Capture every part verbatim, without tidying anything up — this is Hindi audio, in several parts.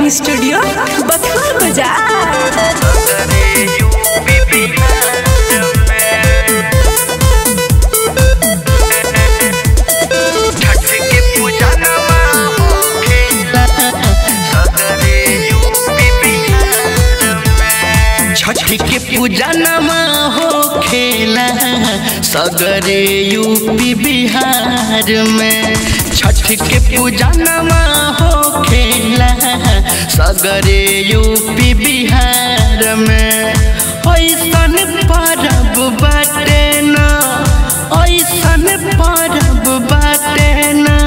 रिकॉर्डिंग स्टूडियो बथुआ बाजार। छठ के पूजनमा होखेला सगरे यूपी बिहार में। छठ के पूजनमा होखेला सगरे यूपी बिहार में। ऐसन परब बाटे ना, ऐसन परब बाटे ना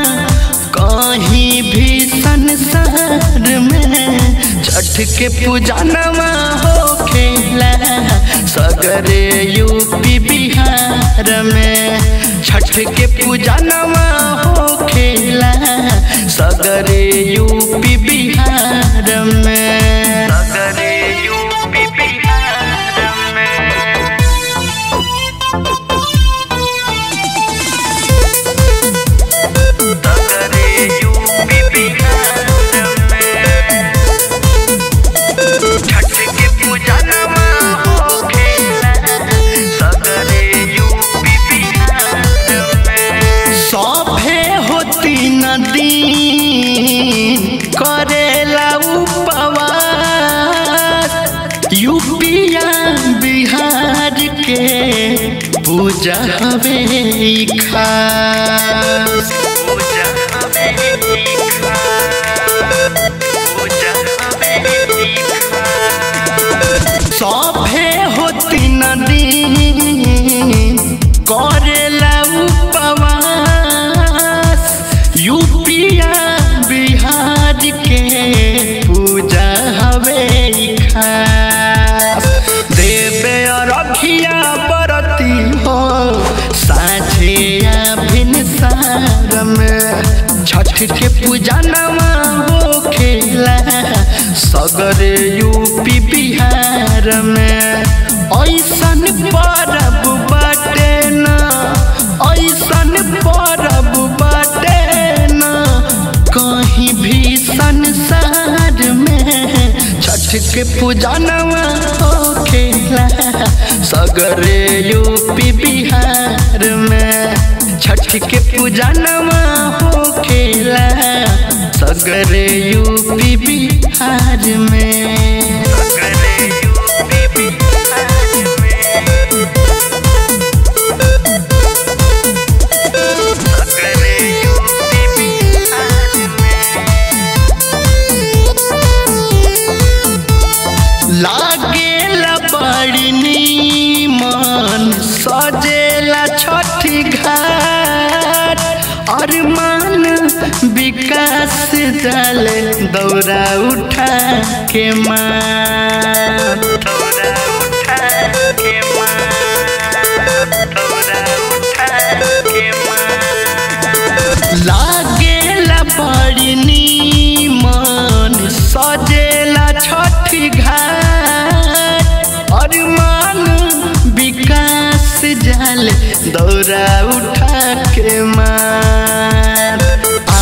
कहीं भी संसार में। छठ के पूजनमा सगरे यूपी बिहार में। छठ के पूजनवा होखेला सगरे यूपी बिहार में। सगरे यूपी बिहार में। सगरे यूपी बिहार में। छठ के पूजनवा करेला उपवास यूपिया बिहार के पूजा हवे खास। सभे होती नदी करेला उपवास यूपिया के पूजा हवे खास। देवे अरघिया बरती हो साझिया भिनसार में। छठ के पूजनवा होखेला सगरे यूपी बिहार में। ऐसन परब बाटे ना, ऐसन परब बाटे ना कहीं भी संसार में। छठ के पूजनवा होखेला सगरे यूपी बिहार में। छठ के पूजनवा होखेला सगरे यूपी बिहार में। लागेला बड़ी नीमन सजेला छठी घाट। अरमान विकास दल दौरा उठा के माँ, दौरा उठा के माँ, दौरा उठा के माँ। लागेला बड़ी नीमन सजेला छठी घाट। जाल दौरा उठा के मार आ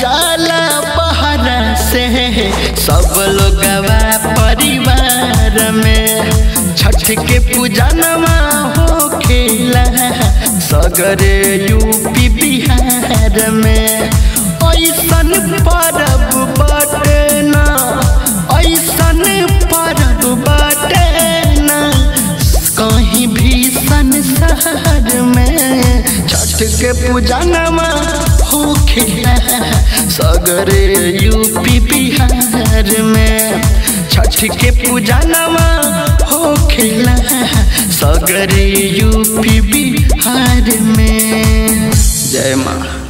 जाला पहरा से सब लोगवा परिवार में। छठ के पूजनवा होखेला सगरे यूपी बिहार में। ऐसन परब बाटे ना, ऐसन परब बाटे ना कहीं भी संसार में। छठ के पूजनवा होखेला सगरे यूपी बिहार में। छठ के पूजनवा होखेला सगरे यूपी बिहार में। जय माँ।